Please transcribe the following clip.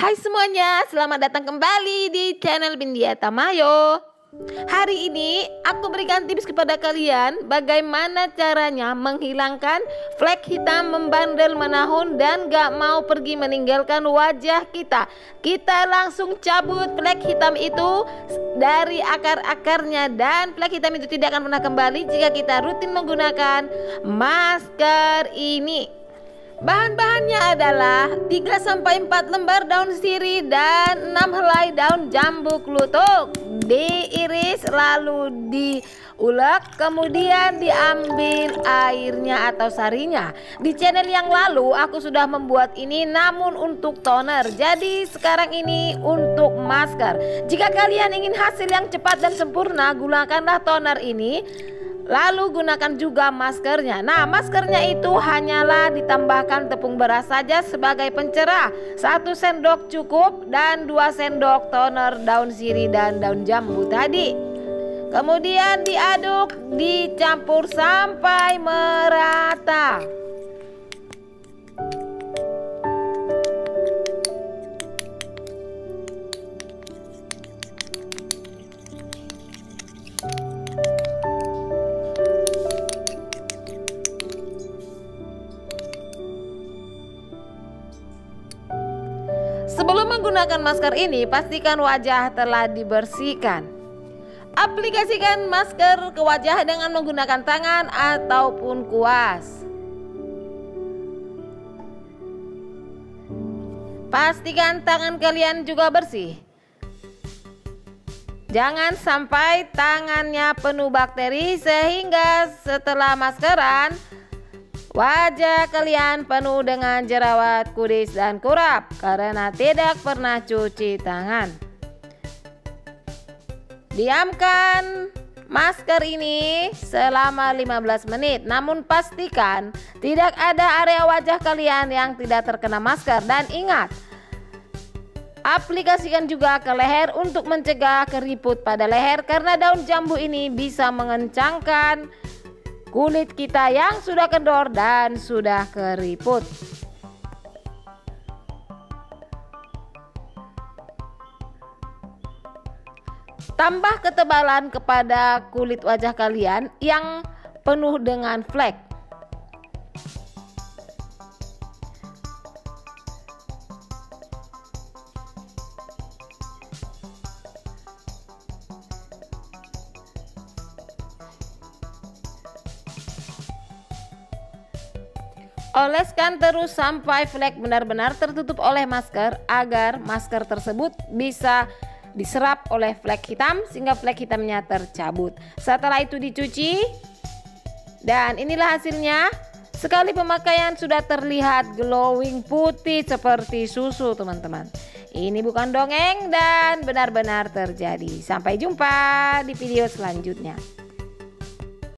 Hai semuanya, selamat datang kembali di channel Bindia Tamayo. Hari ini aku berikan tips kepada kalian bagaimana caranya menghilangkan flek hitam membandel menahun dan gak mau pergi meninggalkan wajah kita. Kita langsung cabut flek hitam itu dari akar-akarnya, dan flek hitam itu tidak akan pernah kembali jika kita rutin menggunakan masker ini. Bahan-bahannya adalah 3-4 lembar daun sirih dan 6 helai daun jambu klutuk. Diiris lalu diulek, kemudian diambil airnya atau sarinya. Di channel yang lalu aku sudah membuat ini namun untuk toner. Jadi sekarang ini untuk masker. Jika kalian ingin hasil yang cepat dan sempurna, gunakanlah toner ini. Lalu gunakan juga maskernya. Nah, maskernya itu hanyalah ditambahkan tepung beras saja sebagai pencerah. 1 sendok cukup dan 2 sendok toner daun sirih dan daun jambu tadi. Kemudian diaduk, dicampur sampai merata. Sebelum menggunakan masker ini, pastikan wajah telah dibersihkan. Aplikasikan masker ke wajah dengan menggunakan tangan ataupun kuas. Pastikan tangan kalian juga bersih. Jangan sampai tangannya penuh bakteri sehingga setelah maskeran, wajah kalian penuh dengan jerawat, kudis, dan kurap karena tidak pernah cuci tangan. Diamkan masker ini selama 15 menit. Namun pastikan tidak ada area wajah kalian yang tidak terkena masker. Dan ingat, aplikasikan juga ke leher untuk mencegah keriput pada leher karena daun jambu ini bisa mengencangkan kulit kita yang sudah kendor dan sudah keriput. Tambah ketebalan kepada kulit wajah kalian yang penuh dengan flek. Oleskan terus sampai flek benar-benar tertutup oleh masker agar masker tersebut bisa diserap oleh flek hitam sehingga flek hitamnya tercabut. Setelah itu dicuci dan inilah hasilnya. Sekali pemakaian sudah terlihat glowing putih seperti susu, teman-teman. Ini bukan dongeng dan benar-benar terjadi. Sampai jumpa di video selanjutnya.